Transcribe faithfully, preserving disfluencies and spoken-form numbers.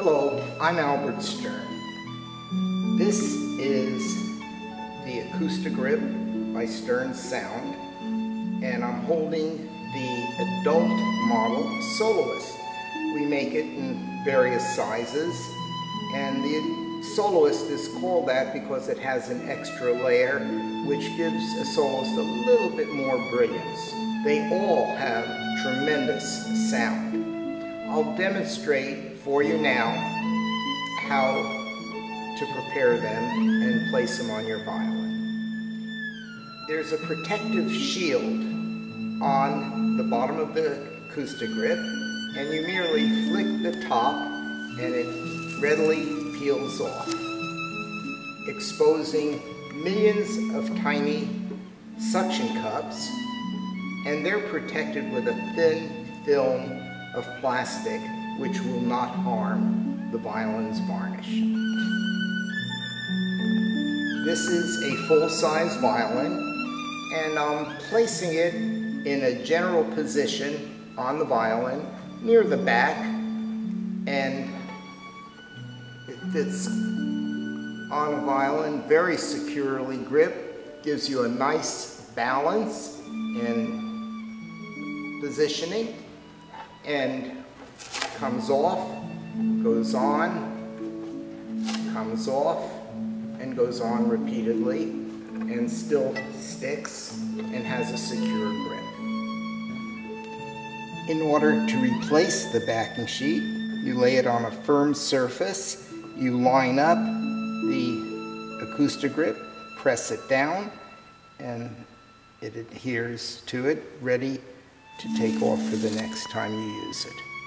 Hello, I'm Albert Stern. This is the AcoustaGrip by Stern Sound, and I'm holding the adult model Soloist. We make it in various sizes, and the Soloist is called that because it has an extra layer which gives a Soloist a little bit more brilliance. They all have tremendous sound. I'll demonstrate for you now how to prepare them and place them on your violin. There's a protective shield on the bottom of the AcoustaGrip, and you merely flick the top and it readily peels off, exposing millions of tiny suction cups, and they're protected with a thin film of plastic which will not harm the violin's varnish. This is a full-size violin, and I'm placing it in a general position on the violin near the back, and it's on a violin very securely gripped, gives you a nice balance and positioning, and comes off, goes on, comes off, and goes on repeatedly, and still sticks and has a secure grip. In order to replace the backing sheet, you lay it on a firm surface, you line up the AcoustaGrip, press it down, and it adheres to it, ready to take off for the next time you use it.